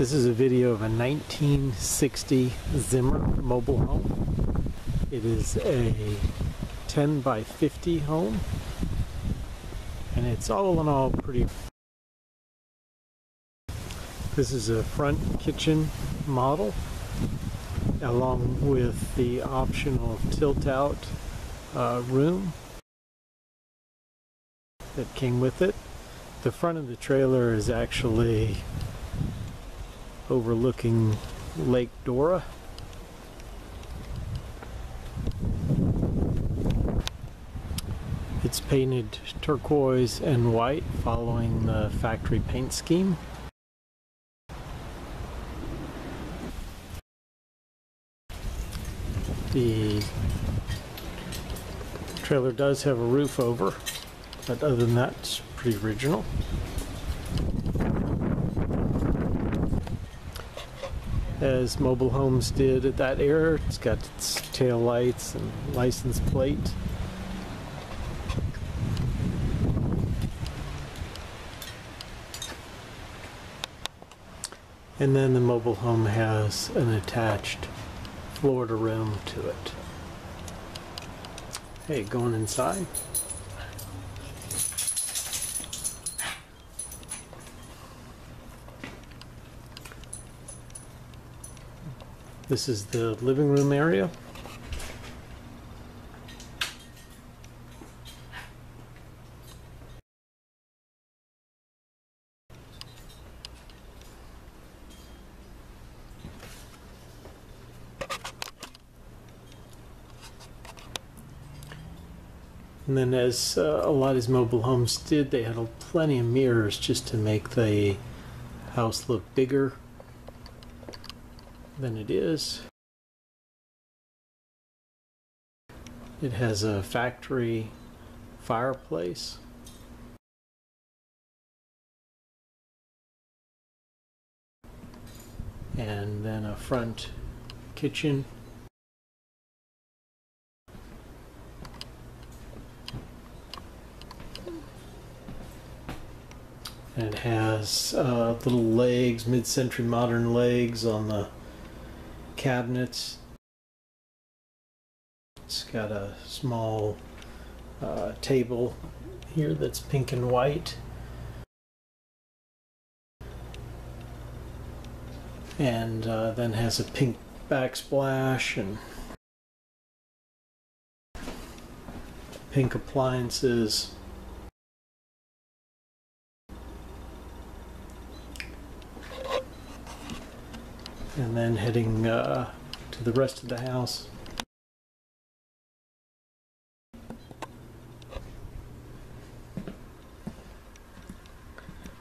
This is a video of a 1960 Zimmer mobile home. It is a 10 by 50 home, and it's all in all pretty. This is a front kitchen model, along with the optional tilt-out room that came with it. The front of the trailer is actually overlooking Lake Dora. It's painted turquoise and white following the factory paint scheme. The trailer does have a roof over, but other than that, it's pretty original. As mobile homes did at that era, it's got its tail lights and license plate. And then the mobile home has an attached Florida room to it. Hey, going inside. This is the living room area. And then, as a lot of these mobile homes did, they had plenty of mirrors just to make the house look bigger than it is. It has a factory fireplace. And then a front kitchen. And it has little legs, mid-century modern legs on the cabinets. It's got a small table here that's pink and white, and then has a pink backsplash and pink appliances. And then heading to the rest of the house.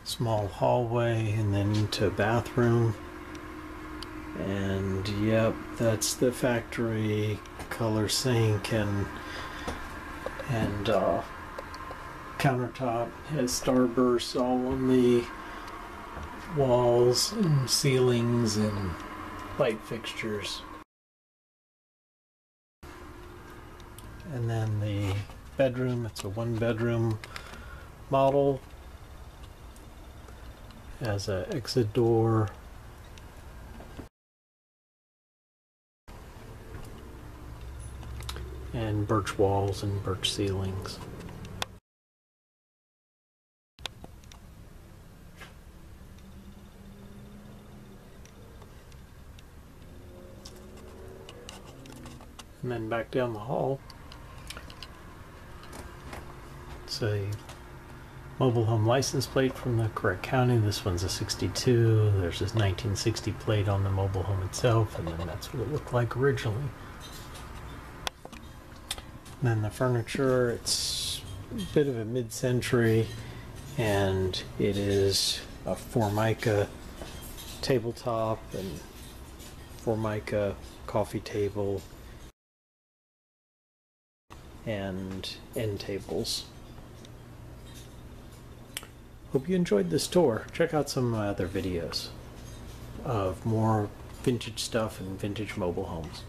Small hallway and then into a bathroom. And yep, that's the factory color sink and countertop. Has starbursts all on the walls and ceilings and light fixtures. And then the bedroom, it's a one-bedroom model. Has an exit door. And birch walls and birch ceilings. And then back down the hall, it's a mobile home license plate from the correct county. This one's a 62. There's this 1960 plate on the mobile home itself, and then that's what it looked like originally. And then the furniture, it's a bit of a mid-century, and it is a Formica tabletop and Formica coffee table and end tables. Hope you enjoyed this tour. Check out some of my other videos of more vintage stuff and vintage mobile homes.